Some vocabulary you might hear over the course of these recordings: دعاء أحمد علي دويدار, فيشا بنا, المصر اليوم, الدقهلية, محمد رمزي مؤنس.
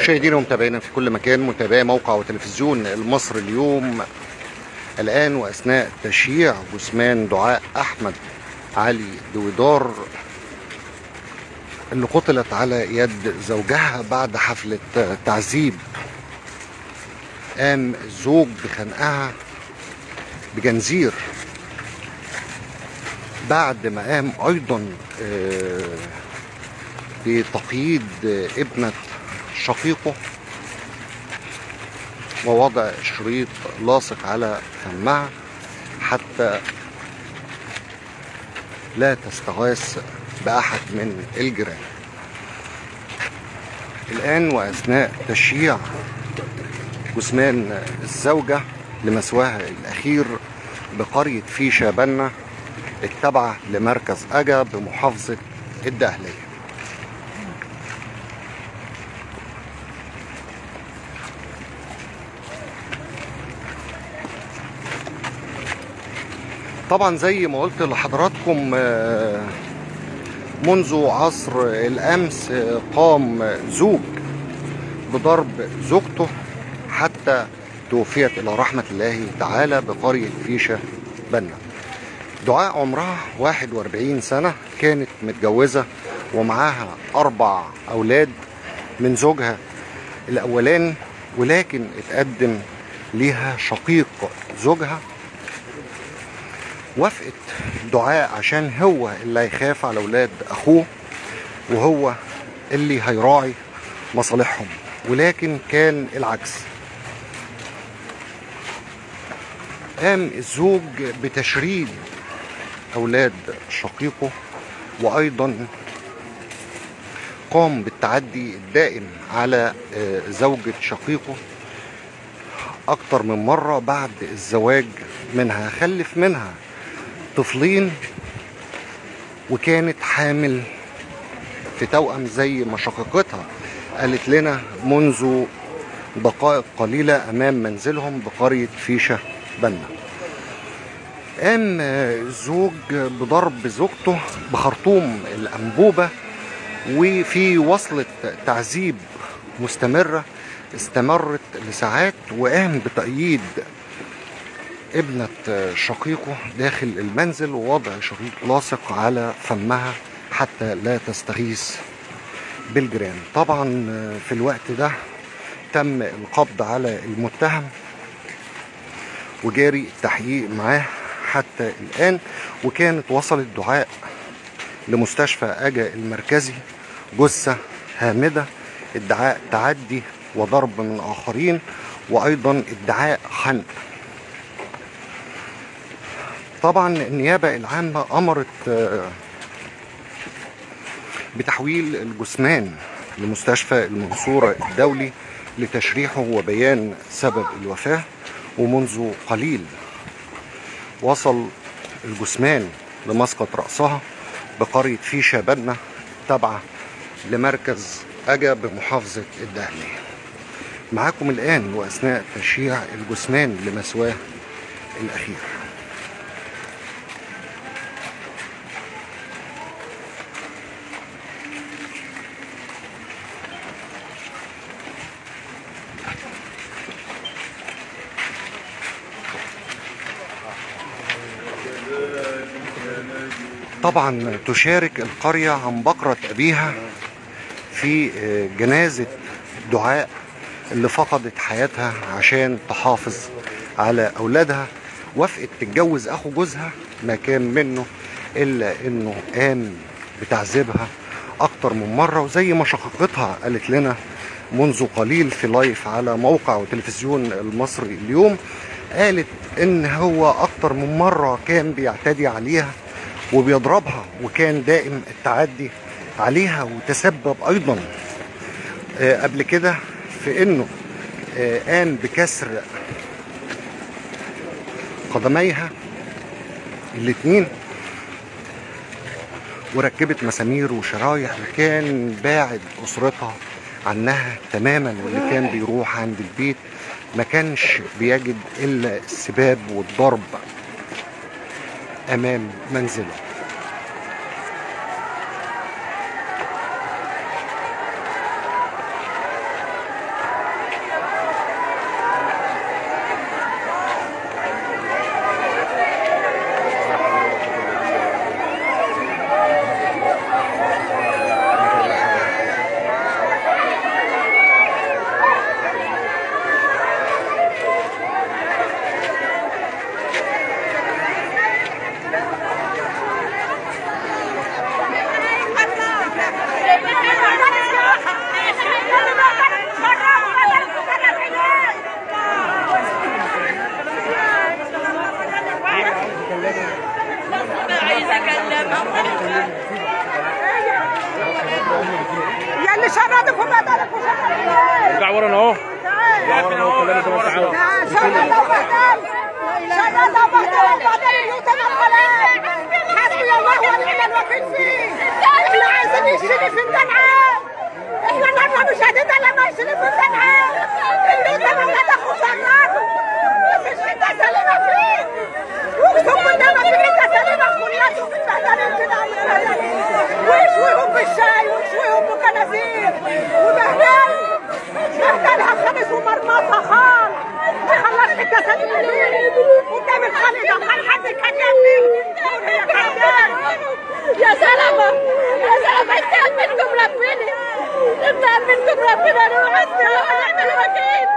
مشاهدينا ومتابعينا في كل مكان، متابعي موقع وتلفزيون المصر اليوم الآن وأثناء تشييع جثمان دعاء أحمد علي دويدار اللي قتلت على يد زوجها بعد حفلة تعذيب. قام الزوج بخنقها بجنزير بعد ما قام أيضا بتقييد ابنة شقيقه ووضع شريط لاصق على فمها حتى لا تستغاث بأحد من الجيران. الآن وأثناء تشييع جثمان الزوجة لمسواها الأخير بقرية فيشا بنا التابعة لمركز أجا بمحافظة الدقهلية. طبعا زي ما قلت لحضراتكم منذ عصر الأمس قام زوج بضرب زوجته حتى توفيت إلى رحمة الله تعالى بقرية فيشا بنا. دعاء عمرها 41 سنة، كانت متجوزة ومعاها 4 أولاد من زوجها الأولاني، ولكن اتقدم ليها شقيق زوجها. وافقت دعاء عشان هو اللي هيخاف على اولاد اخوه وهو اللي هيراعي مصالحهم، ولكن كان العكس. قام الزوج بتشريد اولاد شقيقه وايضا قام بالتعدي الدائم على زوجة شقيقه اكتر من مرة بعد الزواج منها. خلف منها طفلين وكانت حامل في توأم زي ما شقيقتها قالت لنا منذ دقائق قليلة أمام منزلهم بقرية فيشا بنا. قام الزوج بضرب زوجته بخرطوم الأنبوبة، وفي وصلة تعذيب مستمرة استمرت لساعات، وقام بتأييد ابنة شقيقه داخل المنزل ووضع شريط لاصق على فمها حتى لا تستغيث بالجيران. طبعا في الوقت ده تم القبض على المتهم وجاري التحقيق معاه حتى الآن، وكانت وصلت دعاء لمستشفى أجا المركزي جثة هامدة ادعاء تعدي وضرب من آخرين وأيضا ادعاء حنق. طبعا النيابة العامة أمرت بتحويل الجثمان لمستشفى المنصورة الدولي لتشريحه وبيان سبب الوفاة، ومنذ قليل وصل الجثمان لمسقط رأسها بقرية فيشا بنا تابعة لمركز أجا بمحافظة الدقهلية. معاكم الآن وأثناء تشييع الجثمان لمسواه الأخير. طبعا تشارك القرية عن بقرة أبيها في جنازة دعاء اللي فقدت حياتها عشان تحافظ على أولادها. وافقت تتجوز أخو جوزها ما كان منه، إلا إنه قام بتعذيبها أكتر من مرة، وزي ما شقيقتها قالت لنا منذ قليل في لايف على موقع وتلفزيون المصري اليوم، قالت إن هو أكتر من مرة كان بيعتدي عليها وبيضربها، وكان دائم التعدي عليها، وتسبب ايضا قبل كده في انه قام بكسر قدميها الاتنين وركبت مسامير وشرايح، وكان باعد اسرتها عنها تماما، واللي كان بيروح عند البيت ما كانش بيجد الا السباب والضرب أمام منزله. مش هنضفهم يا ملك ومش هنضفهم. ارجع ورانا اهو. ارجع ورانا اهو كلنا زي ما انت عاوز. شغال وبهدل. شغال وبهدل وبعدين اليوتيوب القليل. حسبي الله ونعم الوكيل فيه. احنا عايزين يشيلوا في الجامعات. احنا النهارده مش هتدعي لما يشيلوا في الجامعات. اليوتيوب الله تاخد شغلكم. مفيش حته سليمه فيه. اقسم بالله مفيش حته سليمه في كلياتكم بتبهدلوا كده عمالين. ويشويهم بالشاي ويشويهم بكنازير وبهدل بهدلها خالص ومرمطها خالص. ما خلصت التساليم دي قدام الخلق ده وكان حد اتكلم فيه يا كذاب. يا سلامه يا سلامه انت امنكم ربنا انت امنكم ربنا. انا وعدت هنعمل الوكيل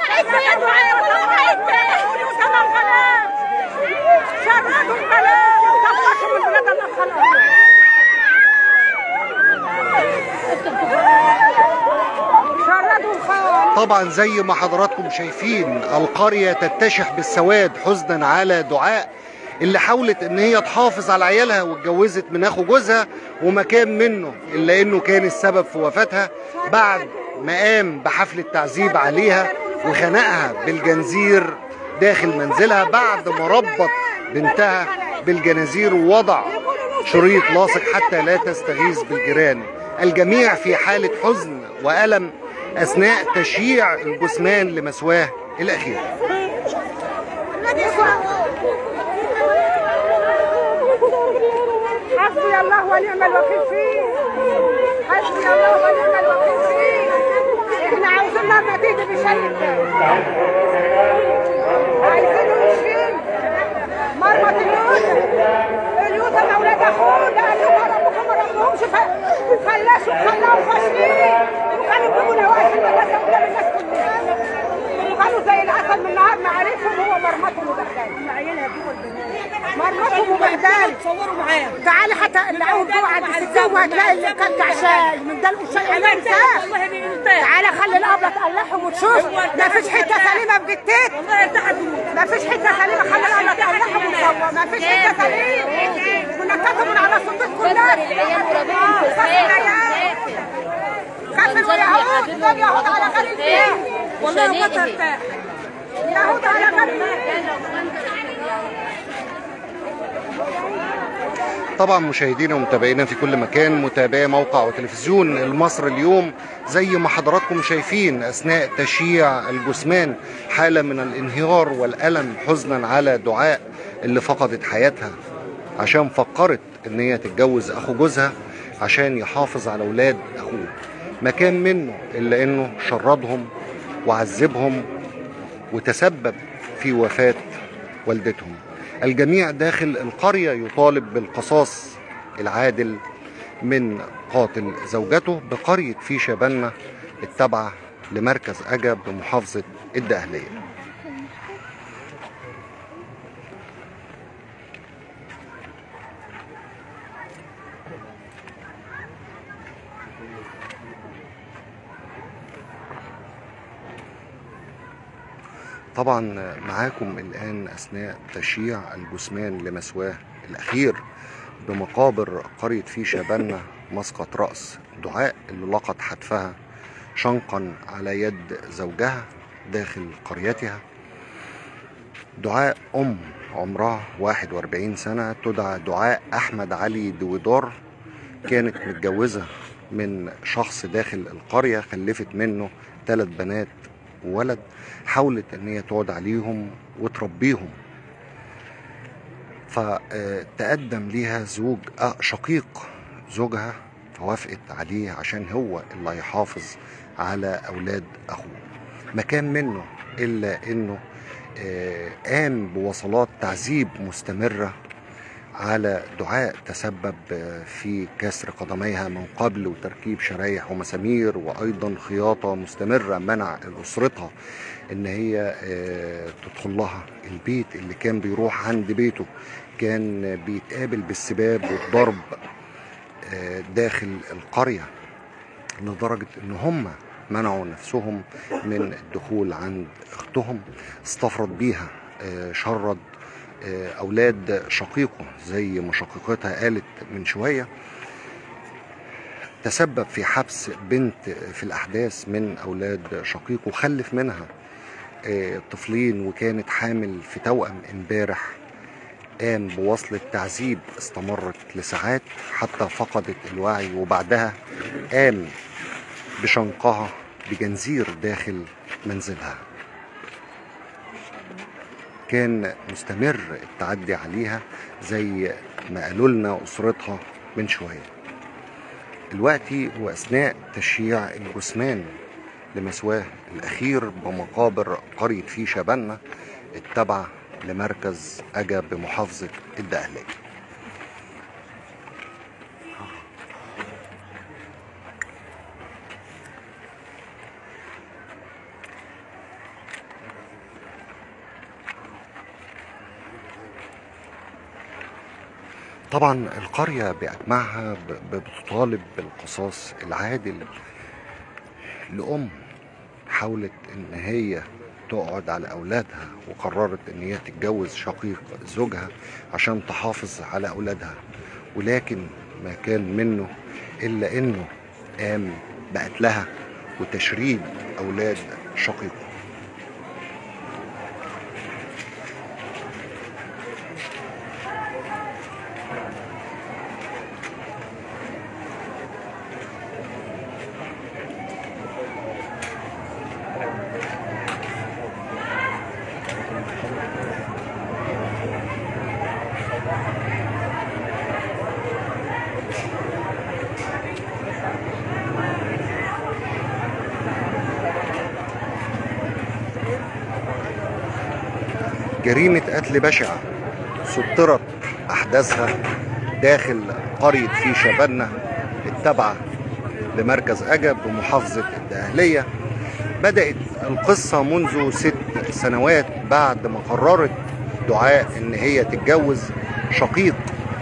هنعيد يا دعاء وهنعيد قولوا سلام خلاص شردوا الخلاص وطفشوا البلاد اللي خلاص. طبعا زي ما حضراتكم شايفين القرية تتشح بالسواد حزنا على دعاء اللي حاولت ان هي تحافظ على عيالها واتجوزت من اخو جوزها وما كان منه الا انه كان السبب في وفاتها بعد ما قام بحفلة تعذيب عليها وخنقها بالجنزير داخل منزلها بعد ما ربط بنتها بالجنازير ووضع شريط لاصق حتى لا تستغيث بالجيران. الجميع في حالة حزن وألم أثناء تشييع الجثمان لمسواه الأخير. حسبي الله ونعم الوكيل فيه. حسبي الله ونعم الوكيل فيه. إحنا عاوزين لما تيجي بشيء تاني. عايزينه يشيل مرمط اليوت أنا أولاد أخونا قالوا ربكم ما ربهمش فلاشوا خلاهم فاشلين. وكانوا بيجوا نواقص المدرسه قدام الناس كلها وكانوا زي العسل من نهار معارفهم. هو مرمطهم وبهدلهم عيالها دي والبنات مرمطهم وبهدلهم. تصوروا معايا تعالي حتى اللي عاوز جوع عند الستات وهتلاقي اللي كلكع شاي من ده القشاي انا انساه. تعالى خلي الابله تقلعهم وتشوف مفيش حته سليمه في جتتك والله ارتاحت مفيش حته سليمه. خلي الابله تقلعهم وتصور مفيش حته سليمه ونكتبهم على صندوق كلها العيال وربنا في كفروا يهود دول يهود على غير الدين والله ما ترتاح يهود على غير الدين. طبعا مشاهدينا ومتابعينا في كل مكان متابعي موقع وتلفزيون المصر اليوم زي ما حضراتكم شايفين اثناء تشييع الجثمان حاله من الانهيار والالم حزنا على دعاء اللي فقدت حياتها عشان فكرت ان هي تتجوز اخو جوزها عشان يحافظ على اولاد اخوه. ما كان منه إلا أنه شردهم وعذبهم وتسبب في وفاة والدتهم. الجميع داخل القرية يطالب بالقصاص العادل من قاتل زوجته بقرية فيشا بنا التابعة لمركز أجا بمحافظة الدقهلية. طبعا معاكم الآن أثناء تشييع الجثمان لمسواه الأخير بمقابر قرية فيشا بنا مسقط رأس دعاء اللي لقت حتفها شنقا على يد زوجها داخل قريتها. دعاء أم عمرها 41 سنة تدعى دعاء أحمد علي دويدار كانت متجوزة من شخص داخل القرية خلفت منه 3 بنات وولد حاولت ان هي تقعد عليهم وتربيهم فتقدم ليها زوج شقيق زوجها فوافقت عليه عشان هو اللي هيحافظ على اولاد اخوه. ما كان منه الا انه قام بوصلات تعذيب مستمره على دعاء تسبب في كسر قدميها من قبل وتركيب شرايح ومسامير وايضا خياطه مستمره منع اسرتها ان هي تدخل لها البيت اللي كان بيروح عند بيته كان بيتقابل بالسباب والضرب داخل القريه لدرجه ان هم منعوا نفسهم من الدخول عند اختهم. استفرد بيها شرد أولاد شقيقه زي ما شقيقتها قالت من شوية. تسبب في حبس بنت في الأحداث من أولاد شقيق وخلف منها طفلين، وكانت حامل في توأم. امبارح قام بوصلة تعذيب استمرت لساعات حتى فقدت الوعي، وبعدها قام بشنقها بجنزير داخل منزلها. كان مستمر التعدي عليها زي ما قالوا لنا أسرتها من شوية. دلوقتي وأثناء تشييع الجثمان لمسواه الأخير بمقابر قرية فيشا بنا التابعة لمركز أجا بمحافظة الدقهلية. طبعا القرية بأجمعها بتطالب بالقصاص العادل لأم حاولت إن هي تقعد على أولادها وقررت إن هي تتجوز شقيق زوجها عشان تحافظ على أولادها، ولكن ما كان منه إلا إنه قام بقتلها وتشريد أولاد شقيقه. جريمة قتل بشعة سطرت أحداثها داخل قرية فيشا بنا التابعة لمركز أجا بمحافظة الدقهلية. بدأت القصة منذ 6 سنوات بعد ما قررت دعاء إن هي تتجوز شقيق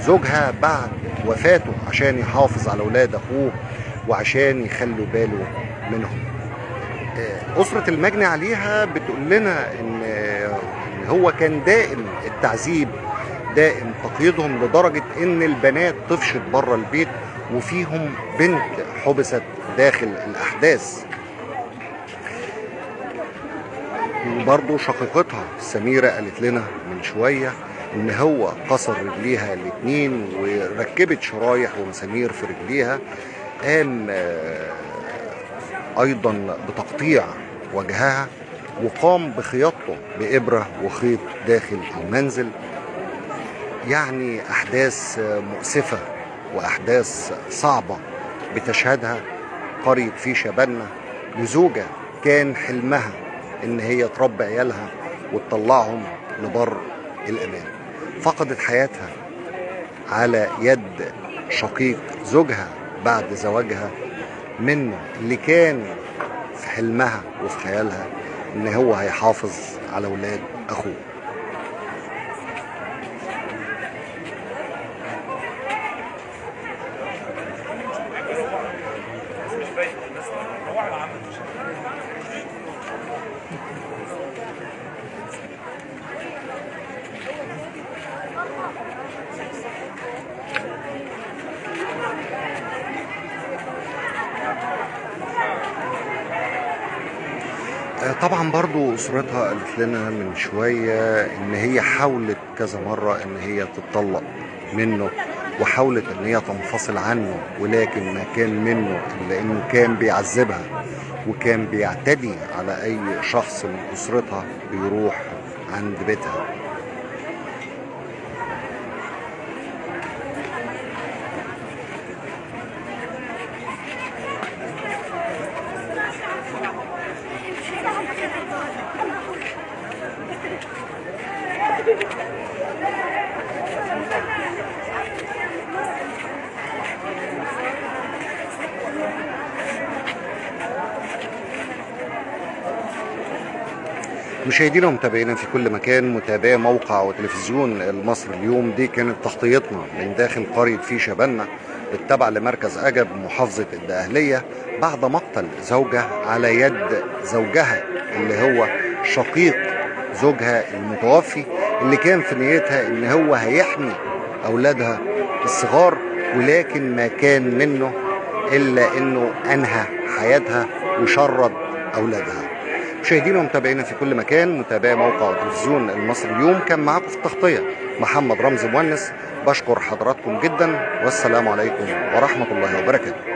زوجها بعد وفاته عشان يحافظ على أولاد أخوه وعشان يخلوا باله منهم. أسرة المجني عليها بتقول لنا إن هو كان دائم التعذيب، دائم تقييدهم، لدرجة ان البنات طفشت بره البيت وفيهم بنت حبست داخل الاحداث، وبرضه شقيقتها سميرة قالت لنا من شوية ان هو قصر رجليها الاتنين وركبت شرايح ومسامير في رجليها. قام ايضا بتقطيع وجهها وقام بخياطته بإبرة وخيط داخل المنزل. يعني أحداث مؤسفة وأحداث صعبة بتشهدها قرية فيشا بنا لزوجة كان حلمها إن هي تربي عيالها وتطلعهم لبر الأمان. فقدت حياتها على يد شقيق زوجها بعد زواجها منه اللي كان في حلمها وفي خيالها إن هو هيحافظ على أولاد أخوه. طبعا برضو أسرتها قالت لنا من شوية إن هي حاولت كذا مرة إن هي تتطلق منه وحاولت إن هي تنفصل عنه، ولكن ما كان منه إلا إنه كان بيعذبها وكان بيعتدي على أي شخص من أسرتها بيروح عند بيتها. مشاهدينا ومتابعينا في كل مكان، متابعي موقع وتلفزيون المصر اليوم، دي كانت تغطيتنا من داخل قرية فيشا بنا التابعة لمركز أجا بمحافظة الدقهلية بعد مقتل زوجة على يد زوجها اللي هو شقيق زوجها المتوفي، اللي كان في نيتها ان هو هيحمي اولادها الصغار، ولكن ما كان منه إلا أنه أنهى حياتها وشرد أولادها. مشاهدينا ومتابعينا في كل مكان، متابعي موقع تلفزيون المصر اليوم، كان معاكم في التغطية محمد رمزي مؤنس. بشكر حضراتكم جدا، والسلام عليكم ورحمة الله وبركاته.